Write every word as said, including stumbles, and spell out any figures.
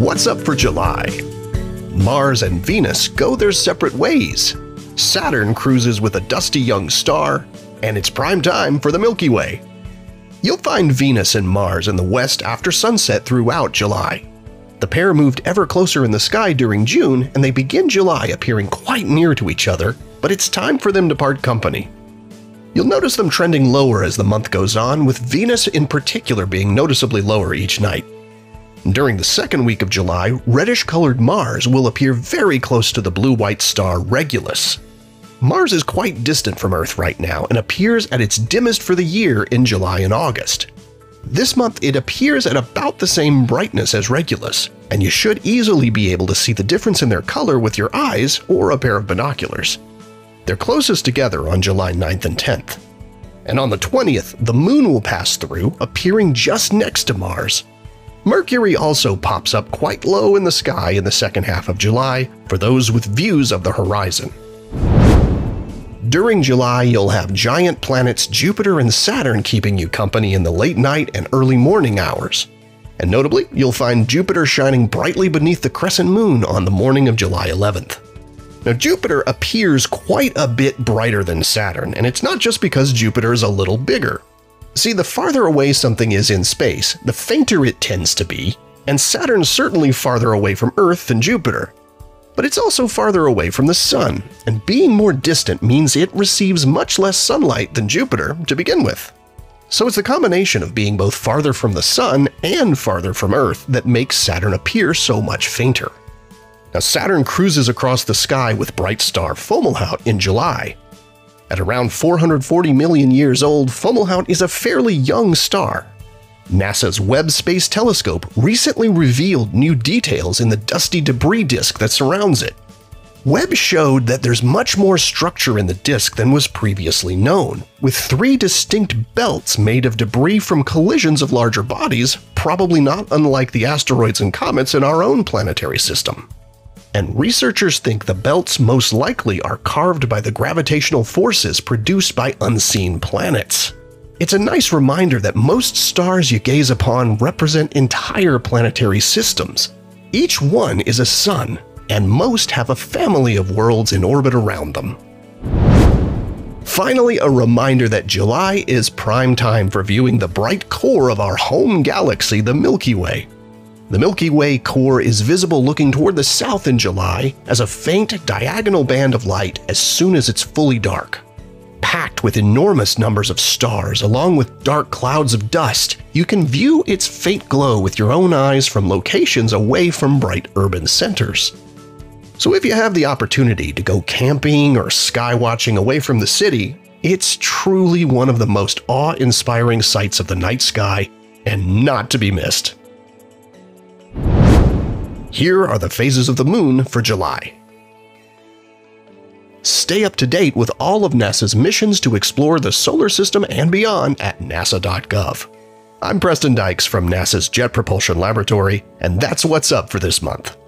what's up for July? Mars and Venus go their separate ways. Saturn cruises with a dusty young star, and it's prime time for the Milky Way. You'll find Venus and Mars in the west after sunset throughout July. The pair moved ever closer in the sky during June, and they begin July appearing quite near to each other, but it's time for them to part company. You'll notice them trending lower as the month goes on, with Venus in particular being noticeably lower each night. During the second week of July, reddish-colored Mars will appear very close to the blue-white star Regulus. Mars is quite distant from Earth right now and appears at its dimmest for the year in July and August. This month it appears at about the same brightness as Regulus, and you should easily be able to see the difference in their color with your eyes or a pair of binoculars. They're closest together on July ninth and tenth. And on the twentieth, the Moon will pass through, appearing just next to Mars. Mercury also pops up quite low in the sky in the second half of July for those with views of the horizon. During July, you'll have giant planets Jupiter and Saturn keeping you company in the late night and early morning hours. And notably, you'll find Jupiter shining brightly beneath the crescent moon on the morning of July eleventh. Now, Jupiter appears quite a bit brighter than Saturn, and it's not just because Jupiter is a little bigger. See, the farther away something is in space, the fainter it tends to be, and Saturn's certainly farther away from Earth than Jupiter. But it's also farther away from the Sun, and being more distant means it receives much less sunlight than Jupiter to begin with. So it's the combination of being both farther from the Sun and farther from Earth that makes Saturn appear so much fainter. Now, Saturn cruises across the sky with bright star Fomalhaut in July. At around four hundred forty million years old, Fomalhaut is a fairly young star. NASA's Webb Space Telescope recently revealed new details in the dusty debris disk that surrounds it. Webb showed that there's much more structure in the disk than was previously known, with three distinct belts made of debris from collisions of larger bodies, probably not unlike the asteroids and comets in our own planetary system. And researchers think the belts most likely are carved by the gravitational forces produced by unseen planets. It's a nice reminder that most stars you gaze upon represent entire planetary systems. Each one is a sun, and most have a family of worlds in orbit around them. Finally, a reminder that July is prime time for viewing the bright core of our home galaxy, the Milky Way. The Milky Way core is visible looking toward the south in July as a faint diagonal band of light as soon as it's fully dark. Packed with enormous numbers of stars along with dark clouds of dust, you can view its faint glow with your own eyes from locations away from bright urban centers. So if you have the opportunity to go camping or skywatching away from the city, it's truly one of the most awe-inspiring sights of the night sky and not to be missed. Here are the phases of the moon for July. Stay up to date with all of NASA's missions to explore the solar system and beyond at nasa dot gov. I'm Preston Dykes from NASA's Jet Propulsion Laboratory, and that's what's up for this month.